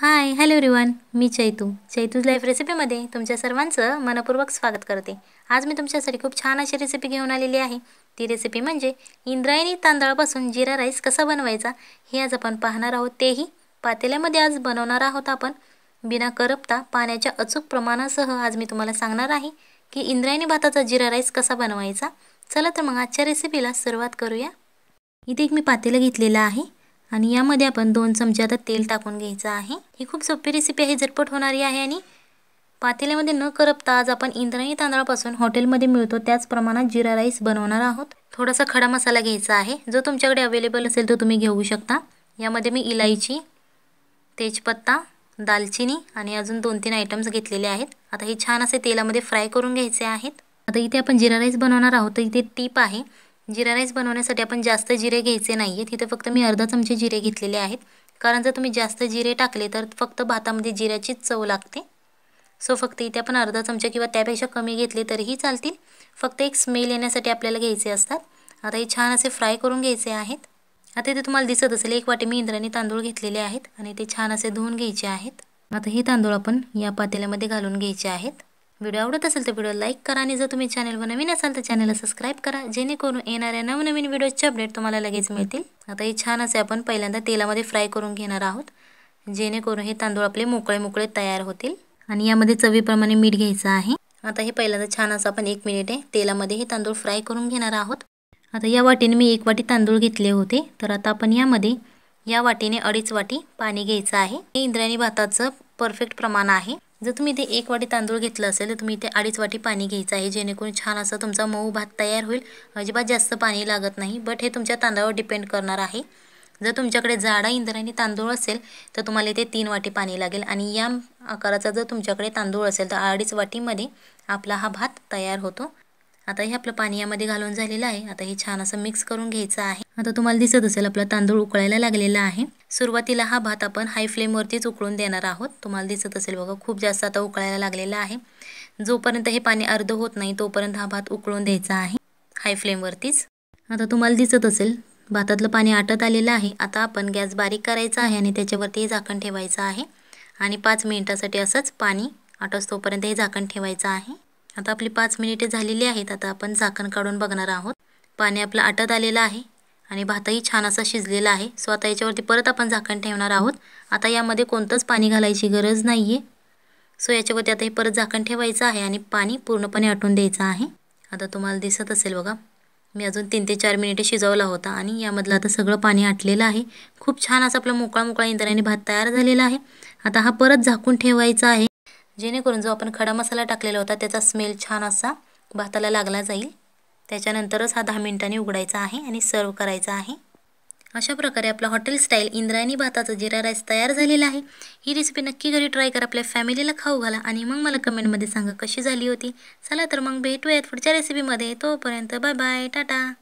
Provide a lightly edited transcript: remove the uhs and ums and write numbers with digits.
हाय hello everyone, मी Chaitu. Chaitu's life रेसिपीमध्ये तुमच्या सर्वांचं मनपूर्वक स्वागत करते. आज मी तुमच्यासाठी खूप छान अशी रेसिपी घेऊन आलेली आहे. ती रेसिपी म्हणजे इंद्रायणी तांदळापासून जिरा राईस कसा बनवायचा हे आज आपण पाहणार आहोत. तेही पातेल्यामध्ये आज बनवणार आहोत आपण, बिना करपता पाण्याच्या अचूक प्रमाणासह. आज मी तुम्हाला सांगणार आहे की इंद्रायणी भाताचा जिरा राईस कसा बनवायचा. चला तर मग आजच्या रेसिपीला सुरुवात करूया. इथे एक मी पातेलं घेतलेलं आहे आणि यामध्ये आपण 2 चमचे आता तेल टाकून घ्यायचं आहे. ही खूप सोपी रेसिपी आहे, झटपट होणारी आहे आणि पातेल्यामध्ये न करपता आज आपण इंद्रायणी तांदळापासून हॉटेलमध्ये मिळतो त्याच प्रमाणात जिरा राईस बनवणार आहोत. थोडासा खडा मसाला घ्यायचा आहे, जो तुमच्याकडे अवेलेबल असेल तो तुम्ही घेऊ शकता. यामध्ये मी इलायची, तेजपत्ता, दालचिनी आणि अजून 2-3 आयटम्स घेतलेले आहेत. आता हे छान असे तेलामध्ये फ्राय करून घ्यायचे आहेत. आता इथे आपण जिरा राईस बनवणार आहोत, तर इथे टीप आहे. जिरा राईस बनवण्यासाठी आपण जास्त जिरे घ्यायचे नाही आहेत. इथे फक्त मी अर्धा चमचे जिरे घेतलेले आहेत, कारण जर तुम्ही जास्त जिरे टाकले तर फक्त भातामध्ये जिऱ्याचीच चव लागते. सो फक्त इथे आपण अर्धा चमचा किंवा त्यापेक्षा कमी घेतले तरीही चालतील. फक्त एक स्मेल येण्यासाठी आपल्याला घ्यायचे असतात. आता हे छान असे फ्राय करून घ्यायचे आहेत. आता इथे तुम्हाला दिसत असेल 1 वाटी मी इंद्रायणी तांदूळ घेतलेले आहेत आणि ते छान असे धुवून घ्यायचे आहेत. आता हे तांदूळ आपण या पातेल्यामध्ये घालून घ्यायचे आहेत. व्हिडिओ आवडत असेल तर व्हिडिओ लाईक करा आणि जर तुम्ही चॅनलवर नवीन असाल तर चॅनलला सबस्क्राईब करा, जेणेकरून येणाऱ्या नवनवीन व्हिडिओजचे अपडेट तुम्हाला लगेच मिळतील. आता हे छान असे आपण पहिल्यांदा तेलामध्ये फ्राय करून घेणार आहोत, जेणेकरून हे तांदूळ आपले मोकळे मोकळे तयार होतील. आणि यामध्ये चवीप्रमाणे मीठ घ्यायचं आहे. आता हे पहिल्यांदा छान असं आपण 1 मिनिटे तेलामध्ये हे तांदूळ फ्राय करून घेणार आहोत. आता या वाटीने मी 1 वाटी तांदूळ घेतले होते, तर आता आपण यामध्ये या वाटीने 2.5 वाटी पाणी घ्यायचं आहे. हे इंद्रायणी भाताचं परफेक्ट प्रमाण आहे. जर तुम्ही इथे 1 वाटी तांदूळ घेतलं असेल तर तुम्ही इथे 2.5 वाटी पाणी घ्यायचं आहे, जेणेकरून छान असं तुमचा मऊ भात तयार होईल. अजिबात जास्त पाणी लागत नाही, बट हे तुमच्या तांदळावर डिपेंड करणार आहे. जर तुमच्याकडे जाडा इंद्रायणी तांदूळ असेल तर तुम्हाला इथे 3 वाटी पाणी लागेल आणि या आकाराचा जर तुमच्याकडे तांदूळ असेल तर 2.5 वाटीमध्ये आपला हा भात तयार होतो. आता हे आपलं पाणी यामध्ये घालून झालेलं आहे. आता हे छान असं मिक्स करून घ्यायचं आहे. आता तुम्हाला दिसत असेल आपला तांदूळ उकळायला लागलेला आहे. सुरुवातीला हा भात आपण हाय फ्लेमवरतीच उकळून देणार आहोत. तुम्हाला दिसत असेल बघा, खूप जास्त आता उकळायला लागलेला आहे. जोपर्यंत हे पाणी अर्ध होत नाही तोपर्यंत हा भात उकळून द्यायचा आहे हाय फ्लेमवरतीच. आता तुम्हाला दिसत असेल भातातलं पाणी आटत आलेलं आहे. आता आपण गॅस बारीक करायचा आहे आणि त्याच्यावरती हे झाकण ठेवायचं आहे आणि 5 मिनिटासाठी असंच पाणी आटस तोपर्यंत हे झाकण ठेवायचं आहे. आता आपली 5 मिनिटे झालेली आहेत. आता आपण झाकण काढून बघणार आहोत. पाणी आपलं आटत आलेलं आहे आणि भातही छान असा शिजलेला आहे. सो आता याच्यावरती परत आपण झाकण ठेवणार आहोत. आता यामध्ये कोणतंच पाणी घालायची गरज नाही आहे. सो याच्यावरती आता हे परत झाकण ठेवायचं आहे आणि पाणी पूर्णपणे आटून द्यायचं आहे. आता तुम्हाला दिसत असेल बघा, मी अजून 3 ते 4 मिनिटे शिजवला होता आणि यामधलं आता सगळं पाणी आटलेलं आहे. खूप छान असं आपला मोकळा मोकळा इंद्रायणी भात तयार झालेला आहे. आता हा परत झाकून ठेवायचा आहे, जेणेकरून जो आपण खडा मसाला टाकलेला होता त्याचा स्मेल छान असा भाताला लागला जाईल. त्याच्यानंतरच हा 10 मिनिटांनी उघडायचा आहे आणि सर्व करायचा आहे. अशा प्रकारे आपला हॉटेल स्टाईल इंद्रायणी भाताचा जिरा राईस तयार झालेला आहे. ही रेसिपी नक्की घरी ट्राय करा, आपल्या फॅमिलीला खाऊ घाला आणि मग मला कमेंटमध्ये सांगा कशी झाली होती. चला तर मग भेटूयात पुढच्या रेसिपीमध्ये. तोपर्यंत बाय बाय, टाटा.